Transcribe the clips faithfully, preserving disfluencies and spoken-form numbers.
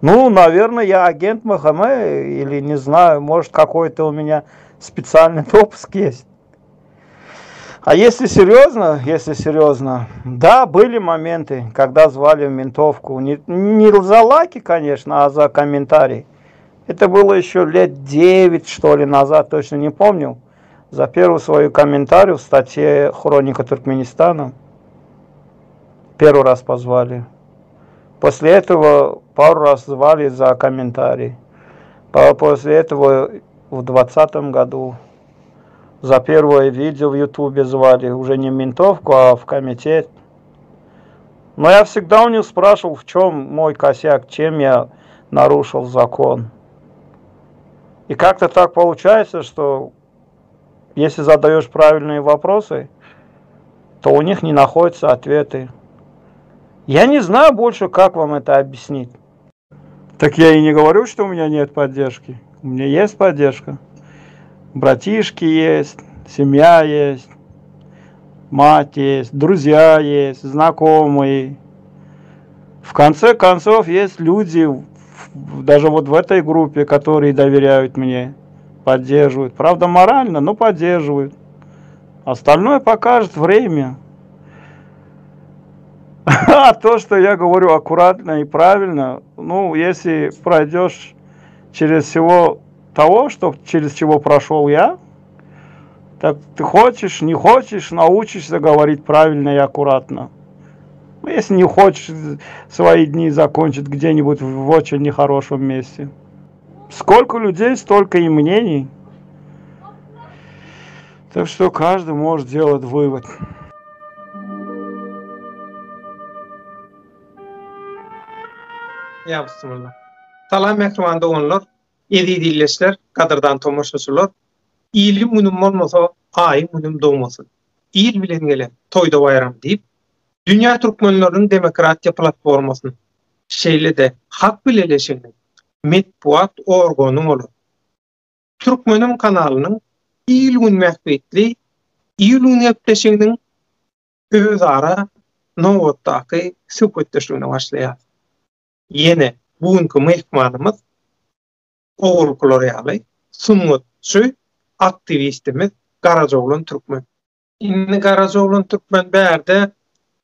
Ну, наверное, я агент МХМ, или не знаю, может, какой-то у меня специальный допуск есть. А если серьезно, если серьезно, да, были моменты, когда звали в ментовку. Не, не за лаки, конечно, а за комментарий. Это было еще лет девять, что ли, назад, точно не помню. За первую свою комментарию в статье «Хроника Туркменистана» первый раз позвали. После этого пару раз звали за комментарий. После этого в двадцатом году за первое видео в Ютубе звали. Уже не в ментовку, а в комитет. Но я всегда у них спрашивал, в чем мой косяк, чем я нарушил закон. И как-то так получается, что если задаешь правильные вопросы, то у них не находятся ответы. Я не знаю больше, как вам это объяснить. Так я и не говорю, что у меня нет поддержки. У меня есть поддержка. Братишки есть, семья есть, мать есть, друзья есть, знакомые. В конце концов, есть люди, даже вот в этой группе, которые доверяют мне, поддерживают. Правда, морально, но поддерживают. Остальное покажет время. А то, что я говорю аккуратно и правильно, ну, если пройдешь через всего того, что, через чего прошел я, так ты хочешь, не хочешь, научишься говорить правильно и аккуратно. Если не хочешь свои дни закончить где-нибудь в очень нехорошем месте. Сколько людей, столько и мнений. Так что каждый может делать вывод. Ya Bismillah. Salam mehrimanda onlar, edi dilleşler, kadırdan tomoşuşular. İyilim günüm olmasa, ayım günüm doğmasın. İyil bilen gelen toyda bayram deyip, Dünya Türkmenlerinin demokratiya platformasının şeyle de hak bileleşinin metbuat organın olur. Türkmenim kanalının İyil gün mehvetli, İyil gün hepleşinin özara novottaki süpetteşliğine başlayar. Yine bugünkü mehmanımız Oğul Koloryalı sunutçu aktivistimiz Garajaoglan Türkmen. Şimdi Garajaoglan Türkmen berde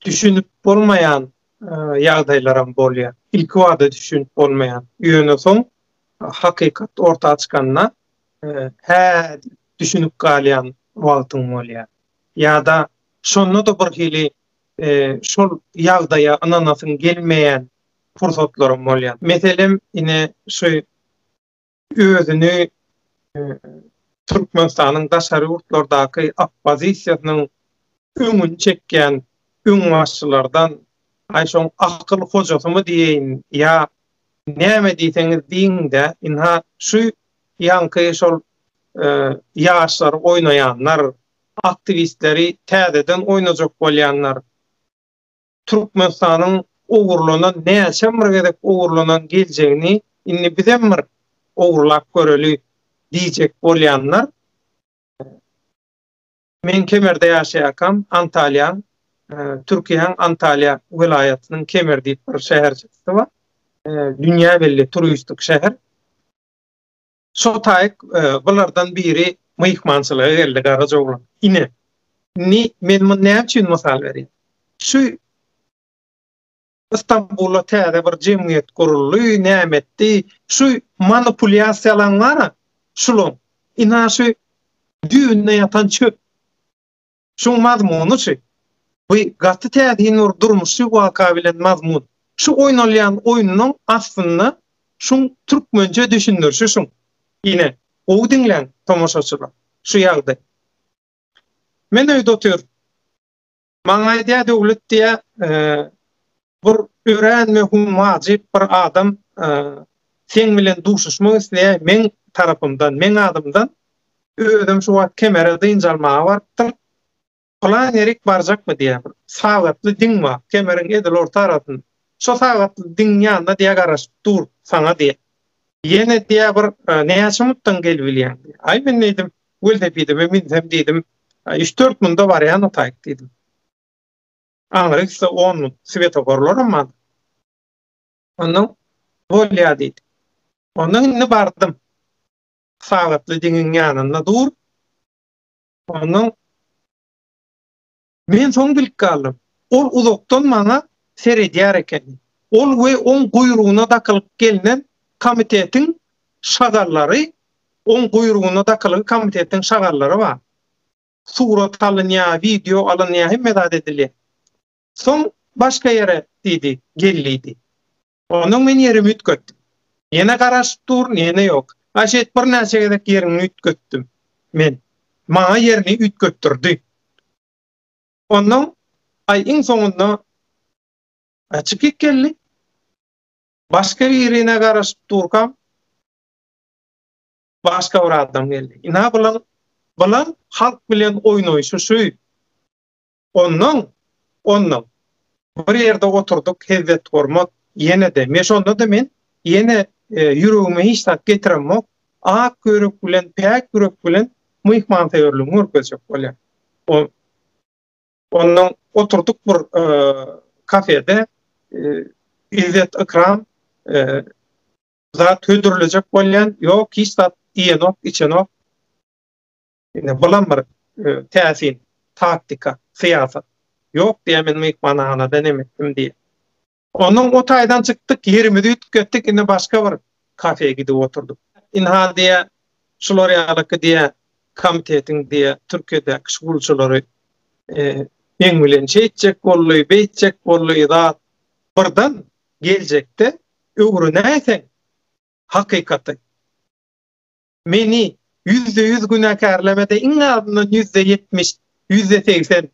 düşünüp olmayan e, yağdaylaran bolya, ilk vada düşünüp olmayan yönü son hakikat orta çıkanına e, he düşünüp kalyan vaatın bolya. Ya da şonuna da bir hili e, şol yağdaya ananasın gelmeyen fursatlarım olyan. Meselem yine şu özünü e, Türkmenistan'ın daşarı yurtlardaki oppozisiyanın öňüni çekýän öň başçylardan aýşoň akıl hojasymı diýin ya näme diýseňiz diň de inha şu ýanky şol e, ýaşlar oýnaýanlar, aktivistleri täzeden oýnajak bolýanlar Türkmenistan'ın uğurlanan, ne şemir gerek uğurlanan geleceğini inni bizemir uğurlap göreli diyecek bolyanlar men Kemer'de yaşayakam Antalya e, Türkiye'nin Antalya vilayetinin Kemer diye bir şehircisi var e, dünya belli turistik şehir so taik e, bunlardan biri mıykmansılığa geldi Garajaoglan ini ni men ne için misal vereyim şu İstanbul'a täze bir cemiyet kurully, nämetdi, şu manipulasiýalaňlara, şulun, ina şu düýünde ýatan çöp. Şu mazmuny şu. Bu gaty täzin ur durmuşy waka bilen mazmun. Şu oýnalýan oýunyň aslynda şu türkmençe düşündirşi şu. Ine ow diňlen tomoşaçylar. Şu ýagdy. Men öýde otur. Maňa ýa-da döwlet diýe bu öğrenme humacip bir adam sen bilen duşuşmak isteye men tarafımdan, men adımdan ödüm şu vak kemerede incelmağa vardır. Olan erik baracak mı diye. Sağlıklı din var. Kemerin edil orta arasın. Şu sağlıklı din yanına diye karışıp dur sana diye. Yine diye bir ne yaşamıptan gelbiliyen diye. Ay ben neydim? Öldep idim, eminsem dedim. üç dört munda var ya notayık dedim. Anladık işte onun svetoforları mı? Ondan Bolya deydi. Onun inni bardım. Sağlıklı dinin yanında dur. Onun men son bilip kaldım. Ol uzaktan bana serediyar eken. Ol ve on kuyruğuna takılıp gelinen komitetin şagarları, on kuyruğuna takılıp komitetin şagarları var. Surat alınıyor, video alınıyor, medad ediliyor. Son başka yere dedi, geliydi. Onun men yerimi ütköttüm. Yine karışıp durun, yine yok. Aşet bir neşegedeki yerini ütköttüm. Men, bana yerini ütköttürdü. Onun ayın sonunda açık etkenli. Başka birine karışıp durkam. Başka bir adam geldi. İna bulan, bulan halk bilen oynayışı şu. Onun, onun. Bir yerde oturduk, hevvet hormat. Yine de, meş onda da men, yine e, yürüğüme hiç tak getiremem. Ak körük bilen, pek körük bilen, mıhman teyörlüğünü örgözecek böyle. O, ondan oturduk bir e, kafede, e, İzzet ikram, e, zat ödürülecek olan, yok hiç zat iyenok, içenok. Yani, bulan bir e, tesin, taktika, siyaset. Yok diye ben mıhmanağına denemettim diye. Onun o taydan çıktık, yerimizi ütköttük, yine başka bir kafeye gidip oturduk. İnha diye, şuloryalıkı diye, komitetin diye, Türkiye'de şukulçuları e, yengilen şey edecek kolluyu, beytecek kolluyu da buradan gelecekti. Öğrü neyse, hakikati. Beni yüzde yüz günahkarlamada en azından yüzde yetmiş, yüzde seksen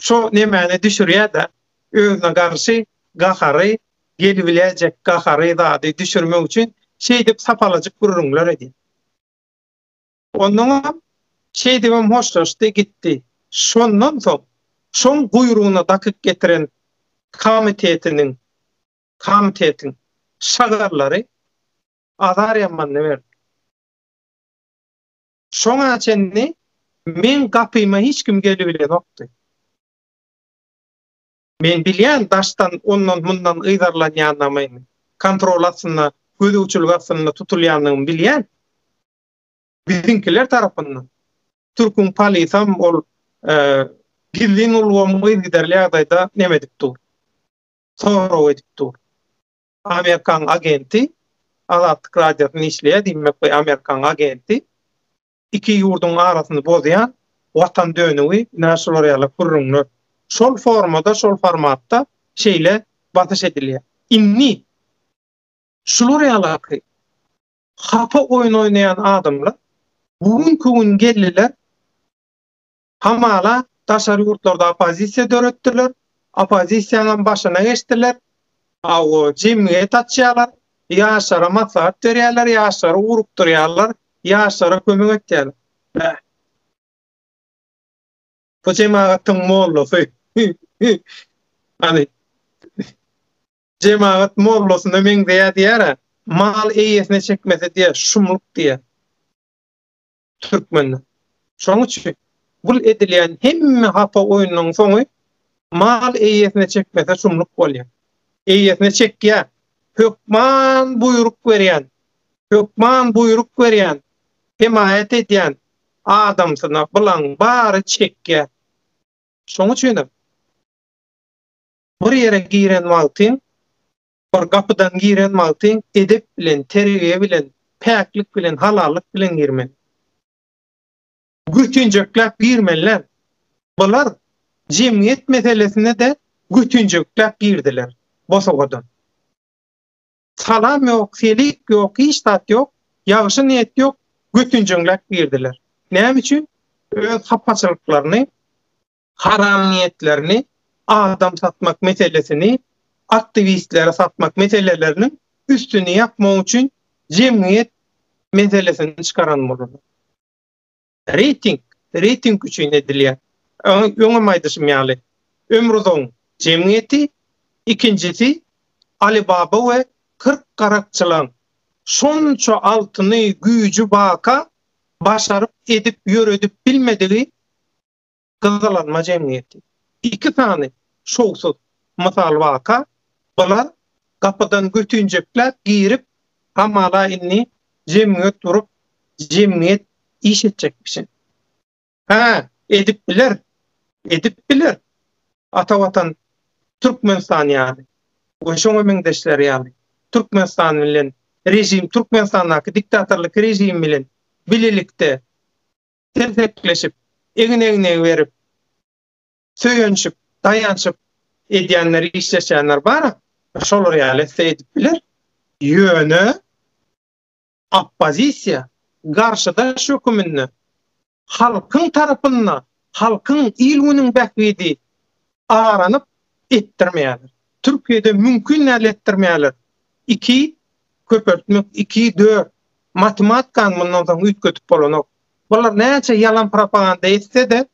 şu nemeni düşürüyor da özüne karşı gaharı, gelebilecek gaharı da düşürmek için şey deyip sapalacık gururlar edin. Ondan şey deyip hoşlaştı gitti. Şondan son, şon kuyruğuna takıp getiren komitetinin, komitetin şagarları azar yanmanını verdi. Şon açenini men kapıyma hiç kim gelebilen yoktu. Men bilýän daştan ondan mundan ıydarlanýan näme, kontrolasyna, gözüçülgasyna tutulýanyny bilýän. Bizinkiler tarapyndan Türkün polisam ol, eee, gizlin ulwamy giderläýärde näme dipdi? Soraw edipdi. Amerikan agenti, Azatlyk radiosyny işleýär, diýmek Amerikan agenti iki ýurduň arasyny bozýan, watan dönüwi näşeleriýala kurrunlar. Şol formada, şol formatta şeyle batış ediliyor. İnni şuluryalık hapa oyun oynayan adamlar bugün gün geldiler hamala taşar yurtlarda opozisiya dörettiler. Opozisiyanın başına geçtiler. O cemiyet açıyorlar. Yaşlara maslahat veriyorlar. Yaşlara uğrup duruyorlar. Yaşlara kömür ediyorlar. Bu cemaatin mollusu. Hani cemaat mollusunu men diye diye mal eyyesine çekmese diye şumluk diye Türkmenler. Şonuç bul edilen hemme hapa oyunun sonu mal eyyesine çekmese şumluk bolýar. Eyyesine çekýär. Hökman buyruk berýän. Hökman buyruk berýän. Himayet edýän adamsyna bilen bary çekýär. Şonuç ýene bir yere giren maltin, bir kapıdan giren maltin, edip bilen, terbiye bilen, peklik bilen, halallık bilen girmen. Gütünceklap girmenler. Bunlar cemiyet meselesine de gütünceklap girdiler. Bosogodan. Salam yok, selik yok, hiç tat yok, yağışı niyet yok, gütünceklap girdiler. Näme üçin? Öz hapaçılıklarını, haram niyetlerini, adam satmak meselesini, aktivistlere satmak meselelerinin üstünü yapmak için cemiyet meselesini çıkaranmalı. Rating, rating için ediliyor. Öňem aýdyşym ýaly. Ömrüzoň cemiyeti, ikincisi Ali Baba ve kırk karakçılan şonça altını güýjü baka başaryp edip ýöredip bilmedigi gyzalanma cemiyeti. İki tane şoksuz masal vaka, bunlar kapıdan götüncekler girip hamala inni cemiyet durup cemiyet iş edecekmişsin. Ha, edip bilir. Edip bilir. Atavatan Türkmenistan yani. Oşoň meňdeşler yani. Türkmenistan bilen rejim, Türkmenistandaki diktatorluk rejim bilen birlikde tertekleşip, eňine-eňine berip, söýenşip, dayanşyp edýänler, işleşenler bar. Şol realist edip biler. Ýöne oppozisiýa garşydaş hökümini halkyň tarapyna, halkyň ilginiň bähwidi aranyp ettirmeýärler. Türkiýede mümkin näle ettirmeýärler. iki köpertmek iki dört matematikany mundan soň üýtgetip bolanok. Bular näçe yalan propaganda etse de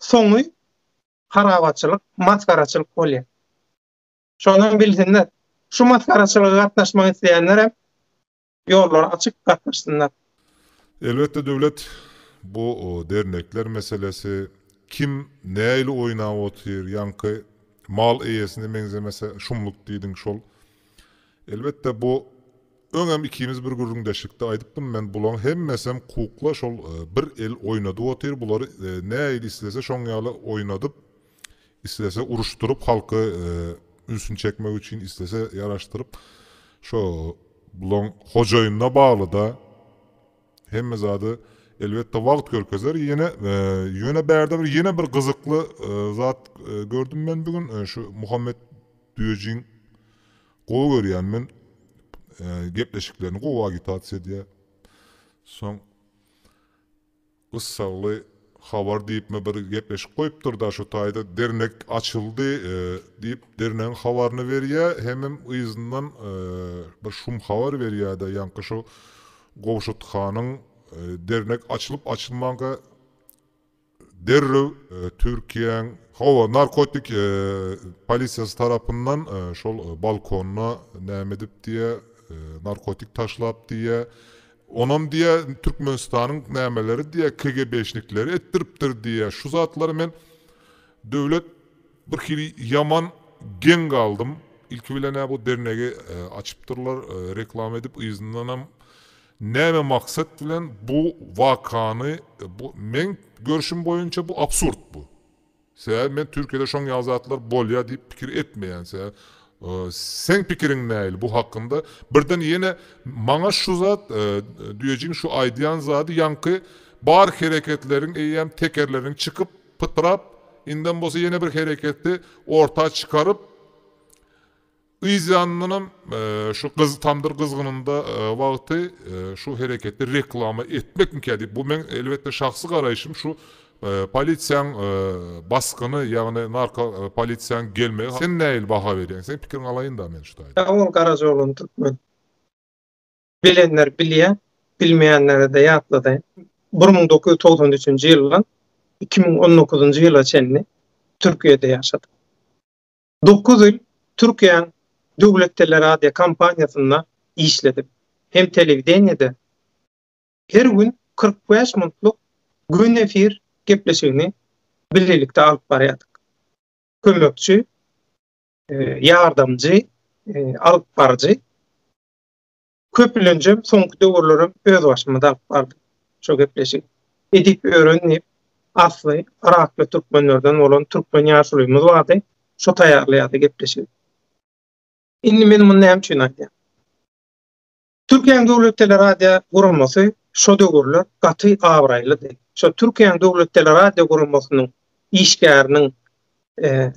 soňy harabaçylyk, matkaraçylyk bolýar. Şonuň bilsinler. Şu matkaraçylyga gatnaşmak isleýänler hem ýollar açyk gatnaşsynlar. Elbette döwlet bu dernekler meselesi kim näyle oýnap otyr, ýanky mal eýesine meňzemese şumluk diýdiň şol. Elbette bu öňem ikimiz bir gürrüňdeşlikde aýdypdym men bulan hemmesem kukla şol bir el oýnadyp otyr. Bulary näyle islese şoň ýaly oýnadyp islese uruşdurup halky ünsün çekmek üçin istese yaraştırıp şo bulan hojaýyna bagly da hemme zadı elbette wagt görkezer yine e, yöne berde bir yine bir kızıklı e, zat e, gördüm ben bugün e, şu Muhammed Düyecin gowa görýän men e, gepleşiklerini gowa agitasiýa diýe soň ıssaly habar diýipme bir gepleşik goýupdyr da şu taýda dernek açyldy e, diýip derneğin habaryny berýär hemem yzyňdan e, bir şum habar berýär da ýanky şu Gowşutxanyň e, dernek açılıp açılmanğa derrew e, Türkiýäň hawa narkotik e, polisiýasy tarapyndan e, şol e, balkonna näme edip diýe e, narkotik taşlap diýe onam diýe Türkmenistanyň nämeleri diýe K G B-şnikleri etdiripdir diýe şu zatlary men döwlet bir hili yaman geň galdym ilki bilen bu dernegi e, açypdyrlar e, reklam edip yzyňdan hem näme maksat bilen bu vakany bu men görüşüm boyunca bu absurd bu. Sebäbi men Türkiýede şoň ýazatlar bolýa diýip pikir etmeýän. Sebäbi e, sen pikiriň näil bu hakkında? Birden ýene maňa şu zat e, düýejiň şu aýdýan zady ýanky bar hereketleriň eýem tekerleriň çykyp pytrap inden bolsa ýene bir hereketi orta çykaryp İzyanlının e, şu kız tamdır kızgınında e, vakti e, şu hareketi reklamı etmek mükemmel. Bu men elbette şahsi karayışım şu e, polisiyan e, baskını yani narka e, polisiyan gelmeye. Sen neyil baha veriyorsun? Sen fikrin alayın da men şu dayı. Oğul Garajaoglan Türkmen. Bilenler biliyor, bilmeyenlere de yatladı. bin dokuz yüz doksan üç yıldan iki min on dokuz yıla çenli Türkiye'de yaşadım. dokuz yıl Türkiye'nin Dövlet Teleradyo kampanyasına işledim. Hem televizyonda her gün kırk beş minutluk günefir gepleşigini birlikte alıp barıyorduk. Kömökçü, yardımcı, alıp barıcı. Köpülünce soňky döwürlerim öz başymda alıp bardım. Şo gepleşik. Edip öğrenip asly Irakly Türkmenlerden olan Türkmen ýaşulymyz bardy. Şo taýýarlaýardy gepleşik. Inni men bunu hem çün aýdym. Türkiýäň döwlet teleradyo gurulmasy şo döwürler gaty aýraýlydy. Şo Türkiýäň döwlet teleradyo gurulmasynyň işgäriniň e,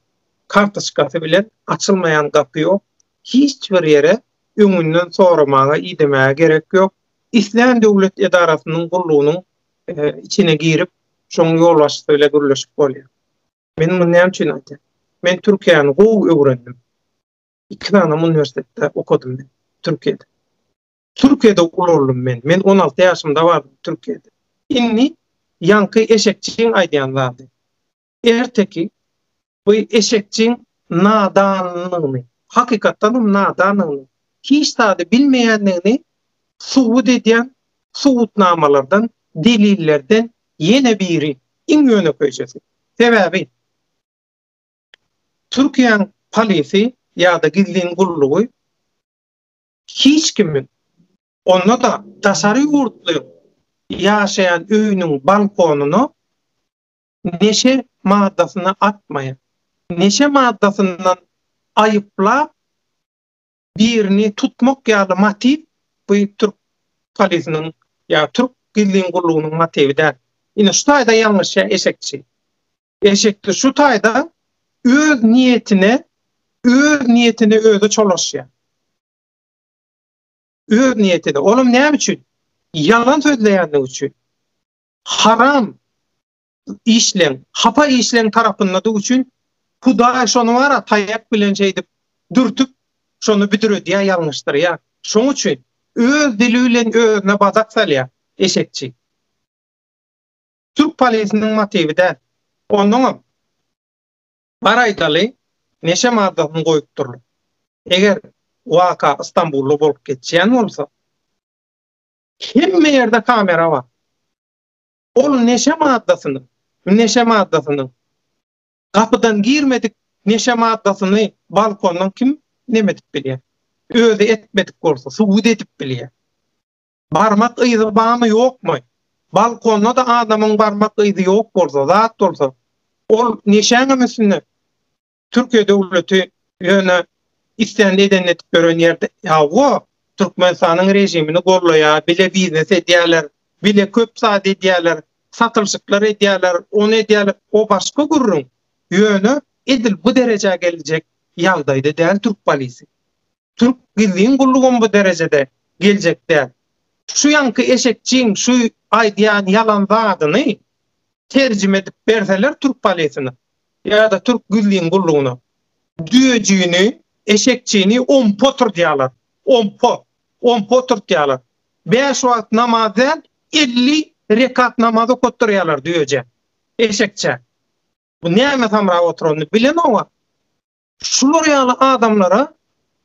kartaşkasy bilen açylmaýan gapy ýok. Hiç bir ýere öňünden soramaga, idemäge gerek ýok. İslam döwlet edarasynyň gurulugynyň e, içine girip şoň ýolbaşçylygy bilen gürleşip bolýar. Men bunu hem çün aýdym. Men Türkiýäni gowy öwrendim. İki tane üniversitede okudum ben Türkiye'de. Türkiye'de ulurum ben. Ben on altı yaşımda vardım Türkiye'de. Inni yankı eşekçiğin aydiyanlardı. Erteki bu eşekçiğin nadanlığını, hakikatanım nadanlığını, hiç tadı bilmeyenliğini suğut ediyen suğutnamalardan, delillerden yine biri in yöne koyacağız. Sebebi Türkiye'nin polisi ya da gizliň gullugy hiç kimin onda da tasarruf yurtlu yaşayan öyünün balkonunu neşe maddasına atmaya, neşe maddasından ayıpla birini tutmak yağlı motiv bu Türk kalisinin ya Türk dilinin kulluğunun motivi der. Yine şu tayda yanlış ya eşekçi. Eşekçi şu tayda öz niyetine öz niyetine özü çoloş ya. Öz niyetine. Oğlum ne için? Yalan sözleyenler için. Haram işlen, hapa işlen tarafında da için Kuday şonu var ya tayak bilenceydi dürtüp şonu bitirö diye yanlıştır ya. Şonu için öz diliyle özüne bazak sal ya eşekçi. Türk polisinin motivi der. Ondan baraydalı neşe maddasını koyup durur. Eğer vaka İstanbul'u bulup geçeceğin olsa kim yerde kamera var? Ol neşe maddasını, neşe maddasını kapıdan girmedik neşe maddasını balkondan kim nemedik biliyor. Öyle etmedik olsa suud edip biliyor. Barmak ıydı bağımı yok mu? Balkonda da adamın barmak ıydı yok olsa, zat olsa ol neşenin üstünde Türkiye devleti yöne istendi edenetip gören yerde ya o Türkmenistan'ın rejimini kollaya bile biznes ediyorlar, bile köp saat ediyorlar, satılışıklar ediyorlar, onu ediyorlar, o başka gururun yönü edil bu derece gelecek yağdaydı değil Türk polisi. Türk gizliğin kulluğun bu derecede gelecek değil. Şu yankı eşekçiğin şu aydiyan yalan adını tercüme edip verseler Türk polisini ya da Türk gizliğin kulluğunu düğücüğünü eşekçiğini on potur diyorlar. On pot. On potur diyorlar. Beş vakit namazdan elli rekat namazı koturuyorlar düğüce. Eşekçe. Bu neyme samra oturunu bilen ama şuluryalı adamlara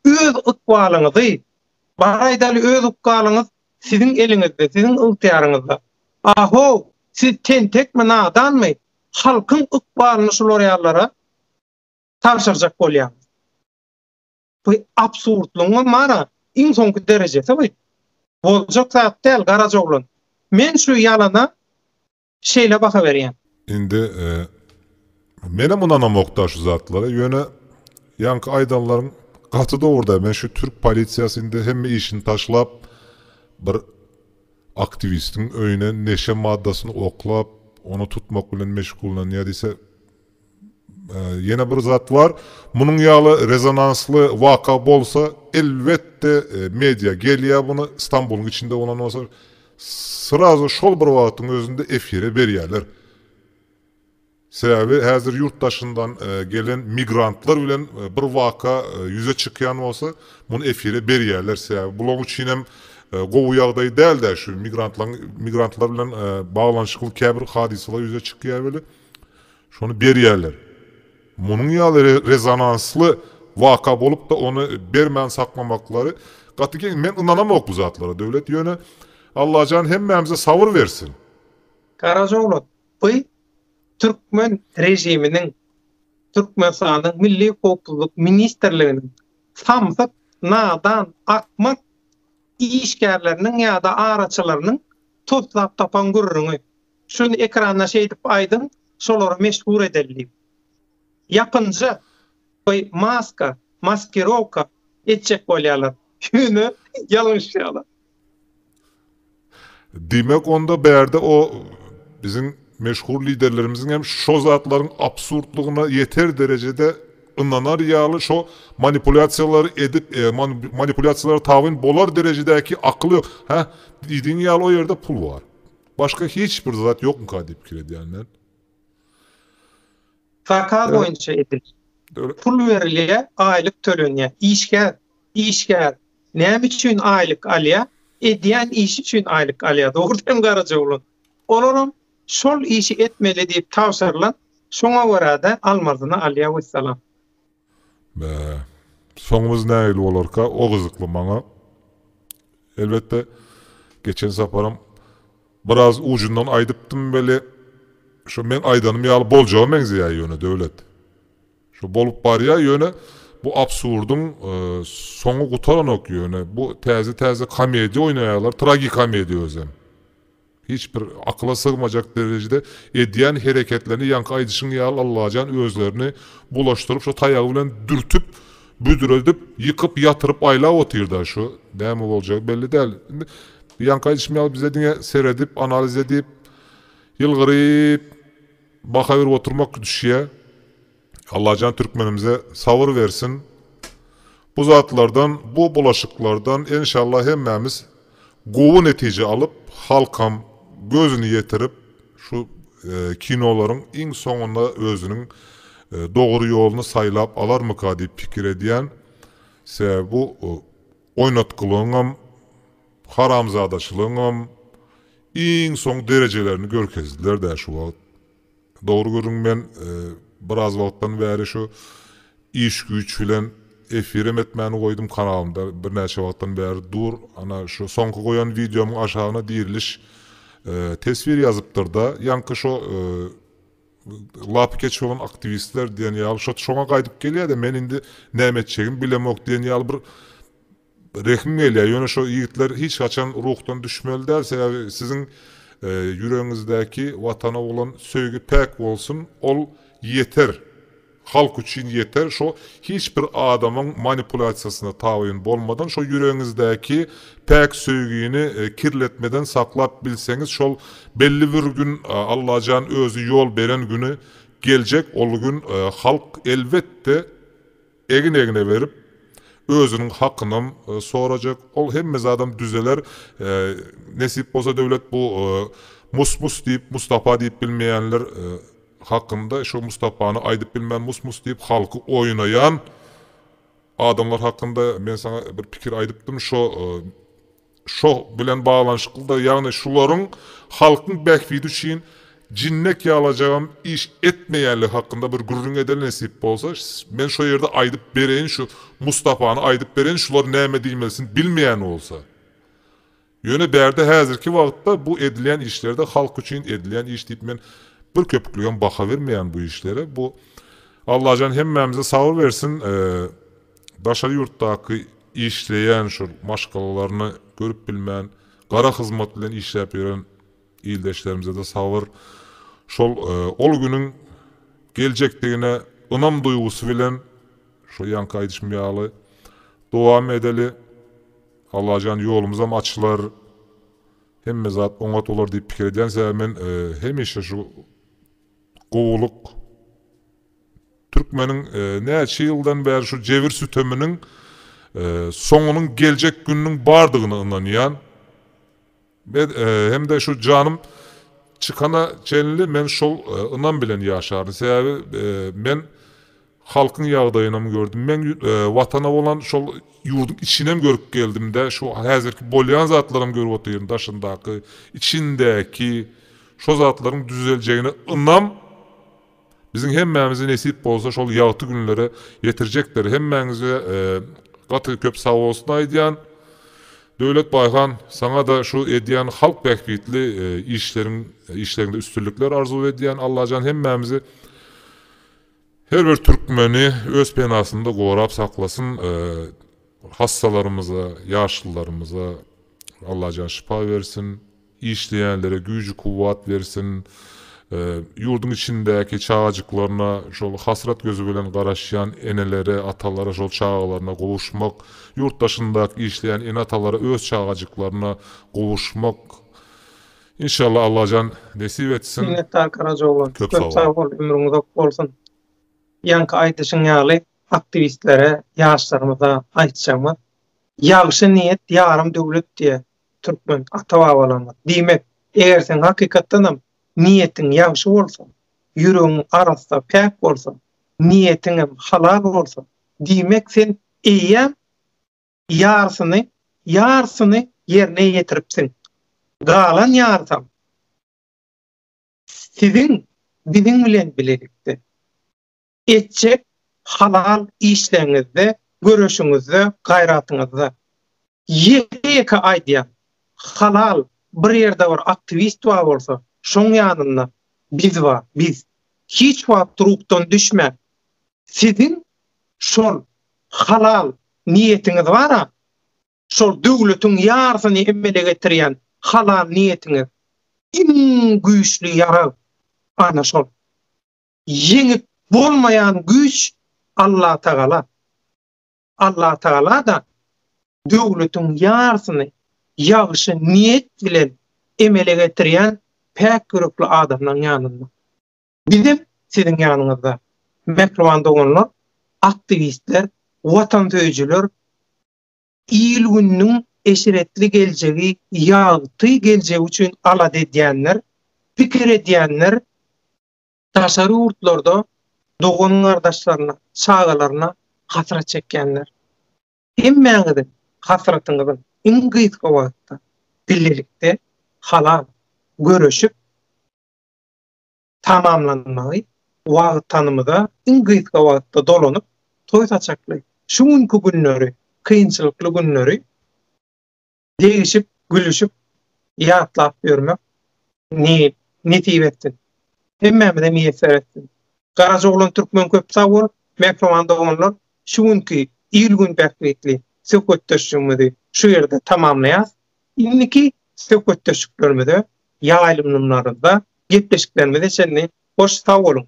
öz ıkvalınızı baraydalı öz ıkvalınız sizin elinizde, sizin ıhtiyarınızda. Aho siz tentek mi nadan mı? Halkın ıkvalını şuluryalılara tavşıracak oluyor. Bu absurdluğun mara en sonki derecesi bu. Bolcak saat değil Garajaoglan. Men şu yalana şeyle bakıveriyem. Şimdi e, menem unana muhtaç zatlara yöne yankı aydanların katı da orada. Men şu Türk polisiyasında hem işini taşlap bir aktivistin öğüne neşe maddasını oklap onu tutmak ile meşgul ya diyse Ee, yine bir zat var. Bunun yağlı rezonanslı vaka bolsa elbette e, medya geliyor bunu İstanbul'un içinde olan olsa sırazo şol bir vaatın özünde efire beriyerler. Sebebi hazır yurttaşından e, gelen migrantlar bilen e, bir vaka e, yüze çıkan olsa bunu efire beriyerler. Sebebi bunun için hem e, kovu yağdayı değil de şu migrantlar, migrantlar bilen e, bağlanışıklı kabir hadiseler yüze çıkıyor böyle. Şunu beriyerler. Bunun yağlı rezonanslı vaka bolup da onu bermen saklamakları katıken men inanamak bu zatlara devlet yöne Allah can hemmemize savur versin. Garajaoglan bu Türkmen rejiminin Türkmenistan'ın Milli Hukukluluk Ministerliğinin samsık nadan akmak işgərlərinin ya da araçlarının toplap tapan gururunu şunu ekrana şey edip aydın şolara meşhur edildi. Yapınca maska, maskirovka edecek oluyorlar. Günü yalınışıyorlar. Demek onda berde o bizim meşhur liderlerimizin hem şu zatların absurdluğuna yeter derecede ınanar yağlı şu manipülasyonları edip e, manipülasyonları tavin bolar derecedeki aklı yok. Heh, dediğin yağlı o yerde pul var. Başka hiçbir zat yok mu kadip kiredi yani? Vaka boyunca edilir. Pul veriliye, aylık tölünye, işgər, işgər. Ne için aylık alya? Ediyen iş için aylık alya. Doğru değil mi Garajaoglan? Olurum, şol işi etmeli deyip tavsarlan, şuna göre de almazını alya ve selam. Be, sonumuz ne öyle olur ki? O kızıklı bana. Elbette, geçen saparım, biraz ucundan aydıptım böyle, şu men aydanım yağlı bolca o menziye yöne devlet. Şu bolup bariye yöne bu absurdun e, sonu qutaran oq yönü. Bu təzi-təzi komediya oynayarlar, tragikomediya özəm. Hiçbir akla sığmayacak derecede ediyen hareketlerini yankı aydışın yağlı Allah'ın özlerini bulaştırıp şu tayağıyla dürtüp büdür edip yıkıp yatırıp ayla oturdu şu. Ne mi olacak belli değil. Yankı aydışın yağlı bize diye seyredip analiz edip yılgırıp bakavir oturmak düşüye. Allah'ın Türkmenimize savır versin. Bu zatlardan, bu bulaşıklardan inşallah hemmemiz qovu netice alıp halkam gözünü yetirip şu e, kinoların en sonunda özünün e, doğru yolunu saylap alar mı kadi fikir ediyen sebebi bu e, oynatkılığım, haramzadaşlığım en son derecelerini görkezdiler de şu vaxt. Doğru görün ben e, biraz vaxtdan beri şu iş güç filan efirim etmeni koydum kanalımda bir neçe vaxtdan beri dur ana şu sonku koyan videomun aşağına diriliş e, tesvir yazıptır da yankı şu e, lapı keçi olan aktivistler diyen yal şu şoğa kaydıp geliyor da ben indi neymet çekim bilemok diyen yal bir rehmim geliyor yani şu yiğitler hiç açan ruhtan düşmeli derse yani sizin e, yüreğinizdeki vatana olan sövgü pek olsun ol yeter. Halk için yeter. Şu hiçbir adamın manipülasyasına tayin olmadan şu yüreğinizdeki pek sevgini e, kirletmeden saklap bilseniz şu belli bir gün e, Allah'ın özü yol veren günü gelecek. O gün e, halk elbette egin egine verip özünün hakkını e, soracak. Ol hemmez adam düzeler. E, nesip olsa devlet bu e, musmus deyip Mustafa deyip bilmeyenler e, hakkında şu Mustafa'nı aydıp bilmem mus mus deyip halkı oynayan adamlar hakkında ben sana bir fikir aydıptım şu şu bilen bağlanışıklı yani şuların halkın bekfidi için cinnek yağlayacağım iş etmeyenler hakkında bir gurrun edeli nesip olsa ben şu yerde aydıp bereyin şu Mustafa'nı aydıp bereyin şuları neyme değilmesin bilmeyen olsa yöne berde hazırki vaxtda bu edilen işlerde halk için edilen iş deyip ben bir köpüklüğün baka vermeyen bu işlere. Bu Allah can hemmemize sağır versin. Ee, Daşar yurttaki işleyen şu maşkalalarını görüp bilmeyen, qara hizmet bilen işleyip veren ildeşlerimize de sağır. Şol e, ol günün gelecekliğine ınam duygusu bilen şu yankı aydışım yağlı duam edeli. Allah can yolumuza açılar. Hem mezat onat olur deyip fikir ediyen sebemen e, hem işte şu qovuluq Türkmenin e, neçi yıldan beri şu cevir sütömünün e, sonunun gelecek gününün bardığını inanıyan ve e, hem de şu canım çıkana çenli men şol e, inan bilen yaşarın sebebi e, men halkın yağdayını mı gördüm men e, vatana olan şol yurdun içine mi görüp geldim de şu hazırki bolyan zatlarım görüp oturuyorum daşındaki içindeki şu zatların düzeleceğine ınam bizim hemmemizi nesip olsa şu yağıtı günlere yetirecekler. Hemmemize e, katı köp sağ olsun aydiyan Devlet Bayhan sana da şu ediyen halk bekvitli e, işlerin işlerinde üstünlükler arzu ediyen Allah can hemmemizi her bir Türkmeni öz penasında qorab saklasın. E, hastalarımıza, yaşlılarımıza Allah can şifa versin. İşleyenlere gücü kuvvet versin. E, yurdun içindeki çağacıklarına şol hasret gözü bilen qaraşyan enelere, atalara, şol çağalarına qovuşmak, yurttaşındaki işleyen en atalara öz çağacıklarına qovuşmak. İnşallah Allah can nesip etsin. Minnettar Garajaoglan. Köp sağ ol. Ömrünüz olsun. Yankı aydışın yağlı aktivistlere, yaşlarımıza aytacağımı yağışı niyet yarım devlet diye Türkmen atavavalama demek eğer sen hakikaten niyetin yağışı olsa yüreğin arasında pek olsa niyetin halal olsa demek sen eğer yarısını yarısını yerine getiripsin galan yarısam sizin bizim bilen bilelikti etcek halal işlerinizde, görüşünüzde, gayratınızda. Yeke aydiyan, halal bir yerde var, aktivist var olsa, şun yanında biz var, biz. Hiç var duruktan düşme. Sizin şun halal niyetiniz var, sol döwletin ýarsyny emele getirýän halal niyetiniz iň güýçli ýara ana şol. Yeňip bolmaýan güç Allah Taala. Allah Taala da döwletin ýarsyny ýagşy niyet bilen emele getirýän päk yürekli adamlaryň ýanynda. Bizim siziň ýanynda mekruwan doganlar, aktivistler, watantöýjüler, ýylgynyň eşiretli geljegi, ýagty geljegi üçin ala diýenler, pikir edýänler, taşary urtlarda dogan gardaşlaryna, çağalaryna hasrat çekýänler. Emmäňiz hasratyňyz iň gyzgy wagtda birlikde halal görüşip tamamlanmagy wagt tanymyda iň gyzgy wagtda dolanyp toy taçakly. Şuňky günleri, kynçylykly günleri degişip, gülüşip, ýatlap ýörmek ni netip etdi. Hemmemize miýetler etdi. Garajaoglan Türkmen köp sag bol, mekruwan doganlar, şuňky ýylgyn bäklikli sökötdeşigimizi şu ýerde tamamlaýas. Indiki sökötdeşiklerimizi, ýaýlymlarymyzda, gepleşiklerimizi şeýle hoş sag bolun.